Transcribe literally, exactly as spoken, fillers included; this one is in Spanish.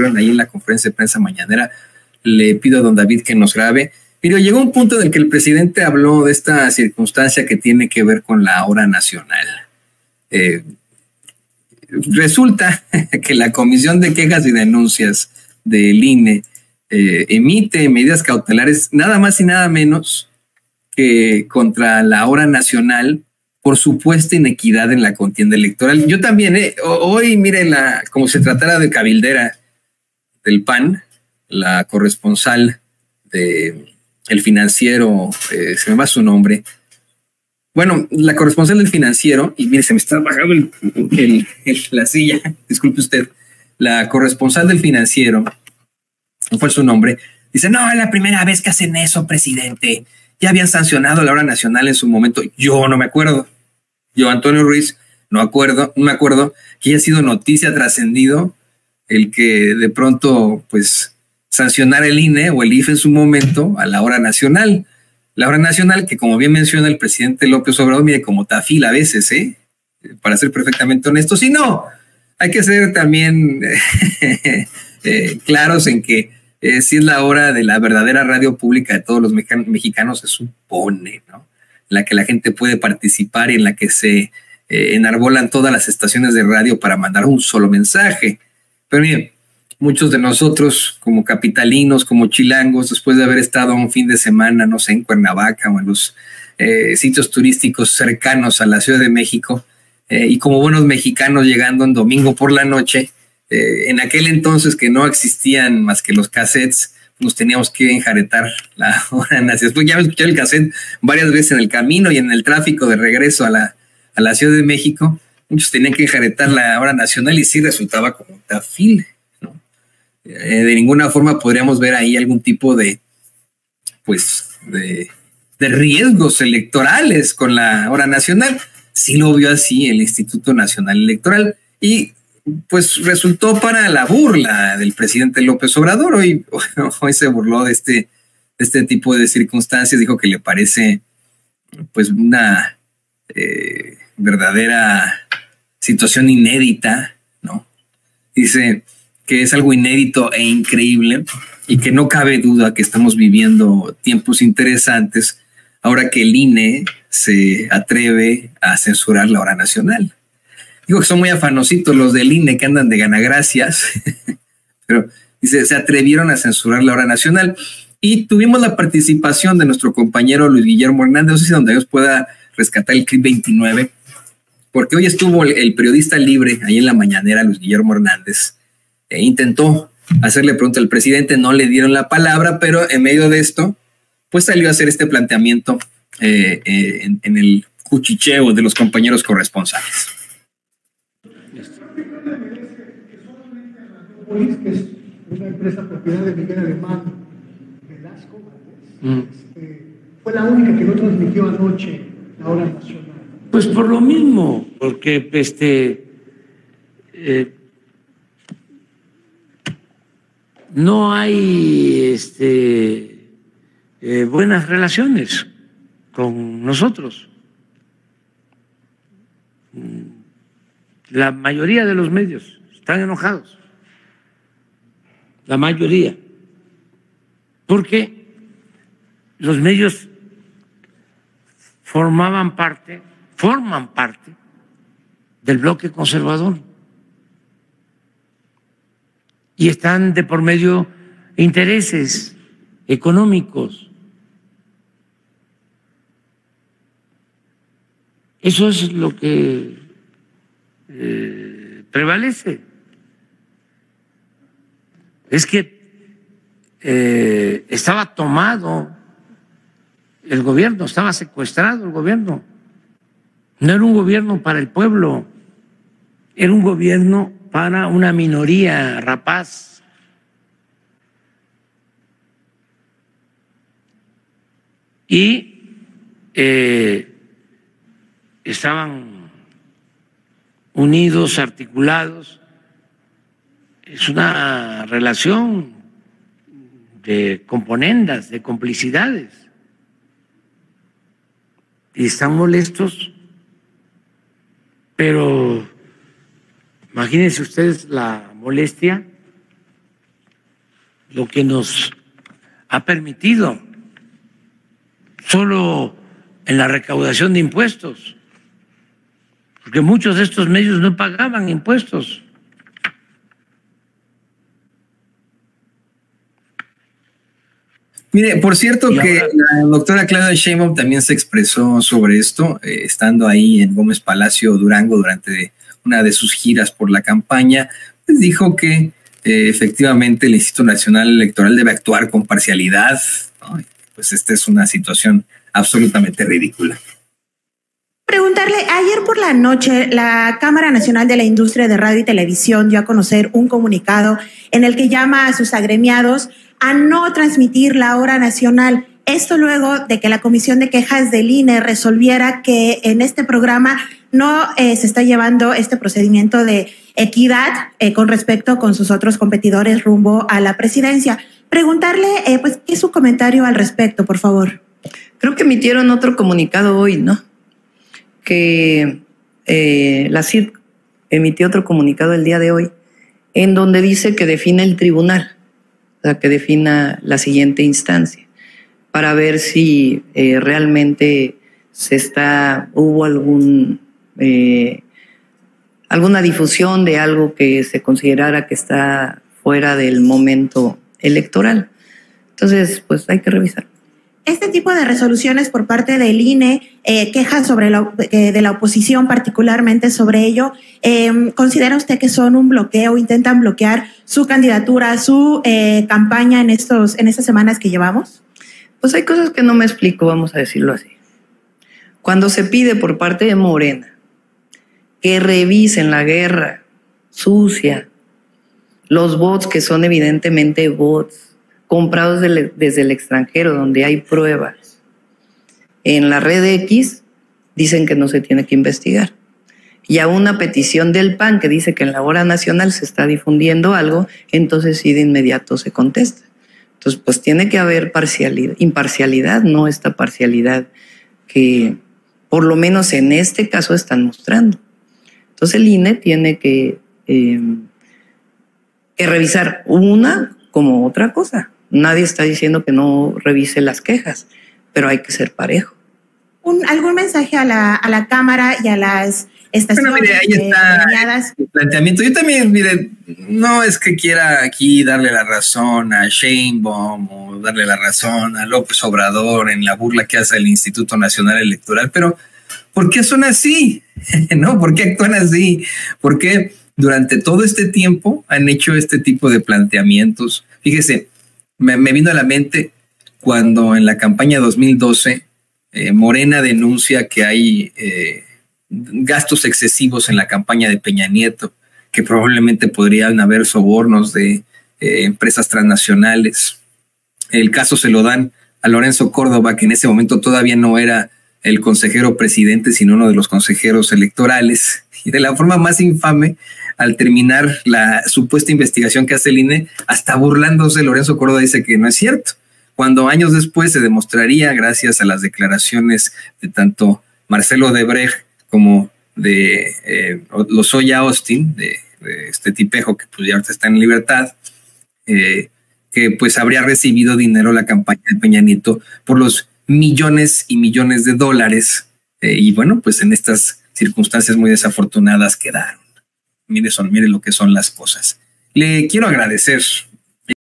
estuvieron ahí en la conferencia de prensa mañanera. Le pido a don David que nos grabe. Pero llegó un punto en el que el presidente habló de esta circunstancia que tiene que ver con la hora nacional. Eh, resulta que la Comisión de Quejas y Denuncias del I N E eh, emite medidas cautelares nada más y nada menos que contra la hora nacional por supuesta inequidad en la contienda electoral. Yo también, eh, hoy, miren, la, como se tratara de cabildera del P A N, la corresponsal de... El Financiero, eh, se me va su nombre. Bueno, la corresponsal del Financiero, y mire, se me está bajando el, el, el, la silla, disculpe usted, la corresponsal del Financiero, no fue su nombre, dice, no, es la primera vez que hacen eso, presidente. Ya habían sancionado la hora nacional en su momento. Yo no me acuerdo. Yo, Antonio Ruiz, no acuerdo, no me acuerdo que haya sido noticia, trascendido, el que de pronto, pues... sancionar el I N E o el I F E en su momento a la hora nacional. La hora nacional que, como bien menciona el presidente López Obrador, mire, como tafil a veces, ¿eh? Para ser perfectamente honestos. Y no, hay que ser también eh, claros en que eh, si es la hora de la verdadera radio pública de todos los mexicanos, se supone, ¿no? En la que la gente puede participar y en la que se eh, enarbolan todas las estaciones de radio para mandar un solo mensaje. Pero miren, muchos de nosotros, como capitalinos, como chilangos, después de haber estado un fin de semana, no sé, en Cuernavaca o en los eh, sitios turísticos cercanos a la Ciudad de México, eh, y como buenos mexicanos llegando en domingo por la noche, eh, en aquel entonces que no existían más que los cassettes, nos teníamos que enjaretar la hora nacional. Después ya me escuché el cassette varias veces en el camino y en el tráfico de regreso a la, a la Ciudad de México. Muchos tenían que enjaretar la hora nacional y sí resultaba como un tafil. Eh, de ninguna forma podríamos ver ahí algún tipo de, pues, de, de riesgos electorales con la hora nacional. Sí lo vio así el Instituto Nacional Electoral y pues resultó para la burla del presidente López Obrador. Hoy, hoy se burló de este, de este tipo de circunstancias, dijo que le parece pues una eh, verdadera situación inédita, ¿no? Dice... que es algo inédito e increíble y que no cabe duda que estamos viviendo tiempos interesantes ahora que el I N E se atreve a censurar la hora nacional. Digo que son muy afanositos los del I N E que andan de ganagracias, pero dice, se atrevieron a censurar la hora nacional y tuvimos la participación de nuestro compañero Luis Guillermo Hernández, no sé si donde Dios pueda rescatar el clip veintinueve, porque hoy estuvo el, el periodista libre ahí en la mañanera, Luis Guillermo Hernández. E intentó hacerle pregunta al presidente, no le dieron la palabra, pero en medio de esto, pues salió a hacer este planteamiento eh, eh, en, en el cuchicheo de los compañeros corresponsales. Que es una empresa propiedad de Miguel Alemán Velasco, fue la única que no transmitió anoche la hora nacional. Pues por lo mismo, porque este... Eh, no hay este, eh, buenas relaciones con nosotros. La mayoría de los medios están enojados. La mayoría. Porque los medios formaban parte, forman parte del bloque conservador. Y están de por medio intereses económicos. Eso es lo que eh, prevalece. Es que eh, estaba tomado el gobierno, estaba secuestrado el gobierno. No era un gobierno para el pueblo, era un gobierno para una minoría rapaz. Y eh, estaban unidos, articulados. Es una relación de componendas, de complicidades. Y están molestos, pero... Imagínense ustedes la molestia lo que nos ha permitido solo en la recaudación de impuestos, porque muchos de estos medios no pagaban impuestos. Mire, por cierto ahora, que la doctora Claudia Sheinbaum también se expresó sobre esto, eh, estando ahí en Gómez Palacio, Durango, durante una de sus giras por la campaña, pues dijo que eh, efectivamente el Instituto Nacional Electoral debe actuar con parcialidad, ¿no? Pues esta es una situación absolutamente ridícula. Preguntarle, ayer por la noche la Cámara Nacional de la Industria de Radio y Televisión dio a conocer un comunicado en el que llama a sus agremiados a no transmitir La Hora Nacional. Esto luego de que la Comisión de Quejas del I N E resolviera que en este programa no eh, se está llevando este procedimiento de equidad eh, con respecto con sus otros competidores rumbo a la presidencia. Preguntarle, eh, pues, ¿qué es su comentario al respecto, por favor? Creo que emitieron otro comunicado hoy, ¿no? Que eh, la C I R emitió otro comunicado el día de hoy en donde dice que define el tribunal, o sea, que defina la siguiente instancia para ver si eh, realmente se está hubo algún eh, alguna difusión de algo que se considerara que está fuera del momento electoral. Entonces, pues hay que revisar. Este tipo de resoluciones por parte del I N E, eh, quejas sobre la, eh, de la oposición particularmente sobre ello, eh, ¿considera usted que son un bloqueo, intentan bloquear su candidatura, su eh, campaña en, estos, en estas semanas que llevamos? Pues hay cosas que no me explico, vamos a decirlo así. Cuando se pide por parte de Morena que revisen la guerra sucia, los bots que son evidentemente bots, comprados desde el extranjero, donde hay pruebas. En la red X dicen que no se tiene que investigar. Y a una petición del P A N que dice que en La Hora Nacional se está difundiendo algo, entonces sí de inmediato se contesta. Entonces, pues tiene que haber parcialidad, imparcialidad, no esta parcialidad que por lo menos en este caso están mostrando. Entonces el I N E tiene que, eh, que revisar una como otra cosa. Nadie está diciendo que no revise las quejas, pero hay que ser parejo. Un, ¿Algún mensaje a la, a la Cámara y a las estaciones? Bueno, mire, ahí está el planteamiento. Yo también, mire, no es que quiera aquí darle la razón a Sheinbaum o darle la razón a López Obrador en la burla que hace el Instituto Nacional Electoral, pero ¿por qué son así? ¿No? ¿Por qué actúan así? ¿Por qué durante todo este tiempo han hecho este tipo de planteamientos? Fíjese, Me, me vino a la mente cuando en la campaña dos mil doce eh, Morena denuncia que hay eh, gastos excesivos en la campaña de Peña Nieto, que probablemente podrían haber sobornos de eh, empresas transnacionales. El caso se lo dan a Lorenzo Córdoba, que en ese momento todavía no era el consejero presidente, sino uno de los consejeros electorales. Y de la forma más infame, al terminar la supuesta investigación que hace el I N E, hasta burlándose, Lorenzo Córdoba dice que no es cierto, cuando años después se demostraría, gracias a las declaraciones de tanto Marcelo Odebrecht como de eh, Lozoya Austin, de, de este tipejo que pues ya ahorita está en libertad, eh, que pues habría recibido dinero la campaña de Peña Nieto por los millones y millones de dólares. Eh, y bueno, pues en estas circunstancias muy desafortunadas quedaron. Mire, son, mire lo que son las cosas. Le quiero agradecer